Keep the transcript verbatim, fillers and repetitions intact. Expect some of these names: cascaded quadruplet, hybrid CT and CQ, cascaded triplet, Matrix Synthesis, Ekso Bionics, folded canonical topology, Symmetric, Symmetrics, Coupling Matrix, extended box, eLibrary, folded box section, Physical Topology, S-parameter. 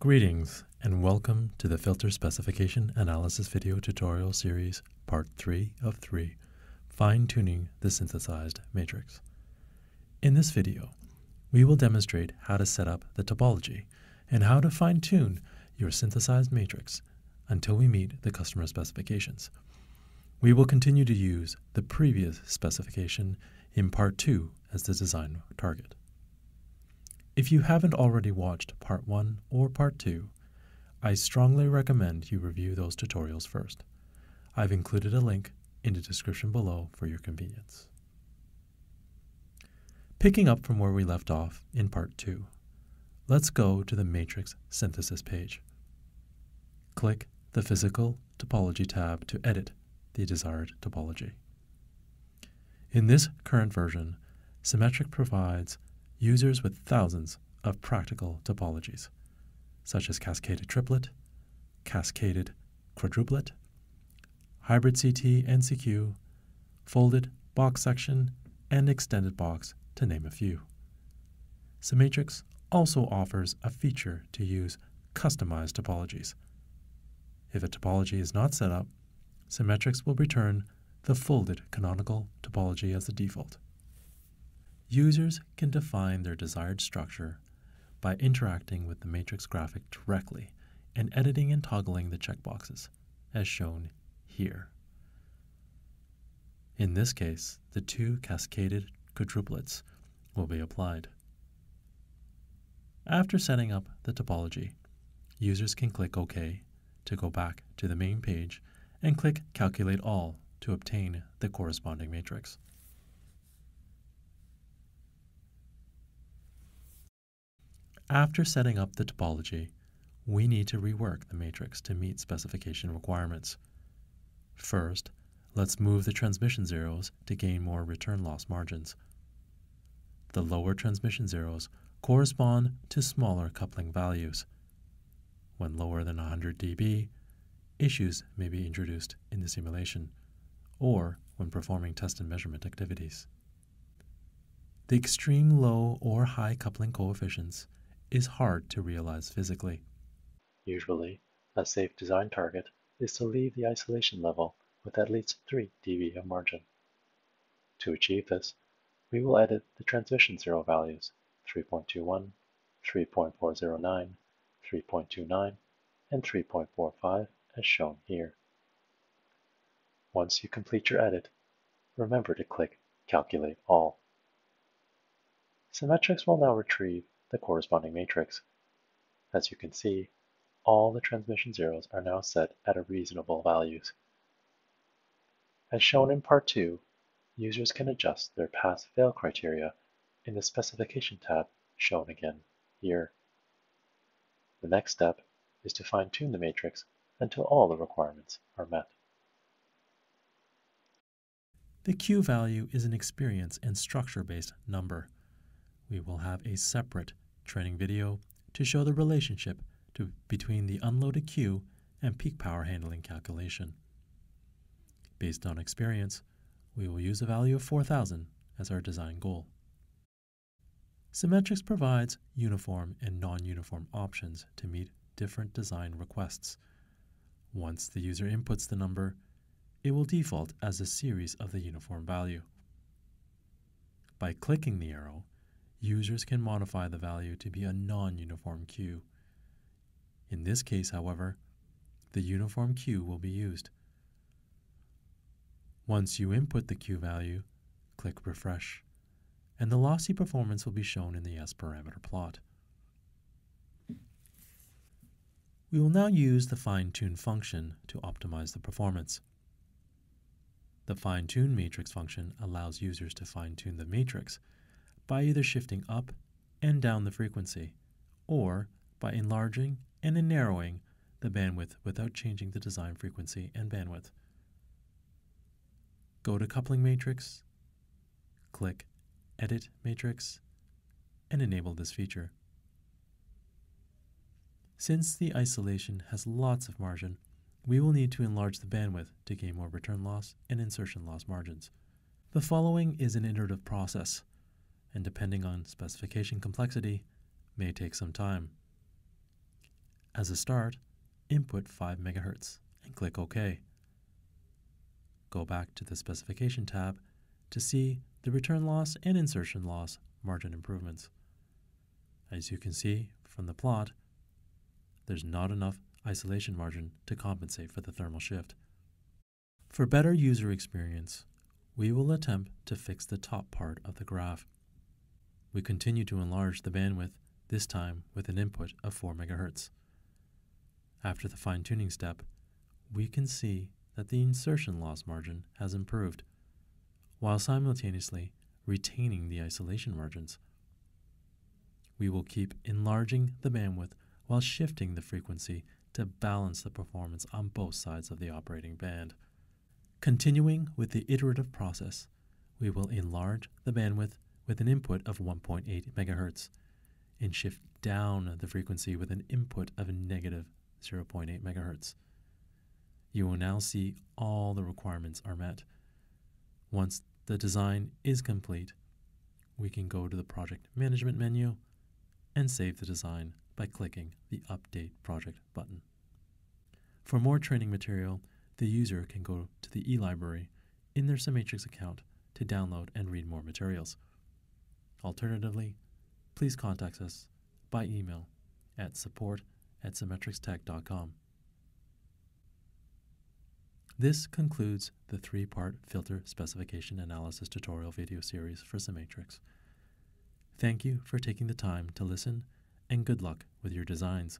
Greetings and welcome to the Filter Specification Analysis video tutorial series, part three of three, Fine-Tuning the Synthesized Matrix. In this video, we will demonstrate how to set up the topology and how to fine-tune your synthesized matrix until we meet the customer specifications. We will continue to use the previous specification in part two as the design target. If you haven't already watched part one or part two, I strongly recommend you review those tutorials first. I've included a link in the description below for your convenience. Picking up from where we left off in part two, let's go to the Matrix Synthesis page. Click the Physical Topology tab to edit the desired topology. In this current version, Symmetric provides users with thousands of practical topologies, such as cascaded triplet, cascaded quadruplet, hybrid C T and C Q, folded box section, and extended box, to name a few. Symmetric also offers a feature to use customized topologies. If a topology is not set up, Symmetric will return the folded canonical topology as the default. Users can define their desired structure by interacting with the matrix graphic directly and editing and toggling the checkboxes, as shown here. In this case, the two cascaded quadruplets will be applied. After setting up the topology, users can click OK to go back to the main page and click Calculate All to obtain the corresponding matrix. After setting up the topology, we need to rework the matrix to meet specification requirements. First, let's move the transmission zeros to gain more return loss margins. The lower transmission zeros correspond to smaller coupling values. When lower than one hundred d B, issues may be introduced in the simulation or when performing test and measurement activities. The extreme low or high coupling coefficients is hard to realize physically. Usually, a safe design target is to leave the isolation level with at least three d B of margin. To achieve this, we will edit the transition zero values three point two one, three point four zero nine, three point two nine, and three point four five as shown here. Once you complete your edit, remember to click Calculate All. Symmetric will now retrieve the corresponding matrix. As you can see, all the transmission zeros are now set at a reasonable values. As shown in part two, users can adjust their pass-fail criteria in the Specification tab shown again here. The next step is to fine-tune the matrix until all the requirements are met. The Q value is an experience and structure-based number. We will have a separate training video to show the relationship to, between the unloaded Q and peak power handling calculation. Based on experience, we will use a value of four thousand as our design goal. Symmetric provides uniform and non-uniform options to meet different design requests. Once the user inputs the number, it will default as a series of the uniform value. By clicking the arrow, users can modify the value to be a non-uniform Q. In this case, however, the uniform Q will be used. Once you input the Q value, click Refresh, and the lossy performance will be shown in the S-parameter plot. We will now use the fine-tune function to optimize the performance. The fine-tune matrix function allows users to fine-tune the matrix by either shifting up and down the frequency, or by enlarging and narrowing the bandwidth without changing the design frequency and bandwidth. Go to Coupling Matrix, click Edit Matrix, and enable this feature. Since the isolation has lots of margin, we will need to enlarge the bandwidth to gain more return loss and insertion loss margins. The following is an iterative process, and depending on specification complexity, may take some time. As a start, input five megahertz and click OK. Go back to the specification tab to see the return loss and insertion loss margin improvements. As you can see from the plot, there's not enough isolation margin to compensate for the thermal shift. For better user experience, we will attempt to fix the top part of the graph. We continue to enlarge the bandwidth, this time with an input of four megahertz. After the fine-tuning step, we can see that the insertion loss margin has improved, while simultaneously retaining the isolation margins. We will keep enlarging the bandwidth while shifting the frequency to balance the performance on both sides of the operating band. Continuing with the iterative process, we will enlarge the bandwidth with an input of one point eight megahertz and shift down the frequency with an input of negative zero point eight megahertz. You will now see all the requirements are met. Once the design is complete, we can go to the project management menu and save the design by clicking the Update Project button. For more training material, the user can go to the eLibrary in their Symmetric account to download and read more materials. Alternatively, please contact us by email at support at symmetrics tech dot com. This concludes the three-part filter specification analysis tutorial video series for Symmetrics. Thank you for taking the time to listen, and good luck with your designs.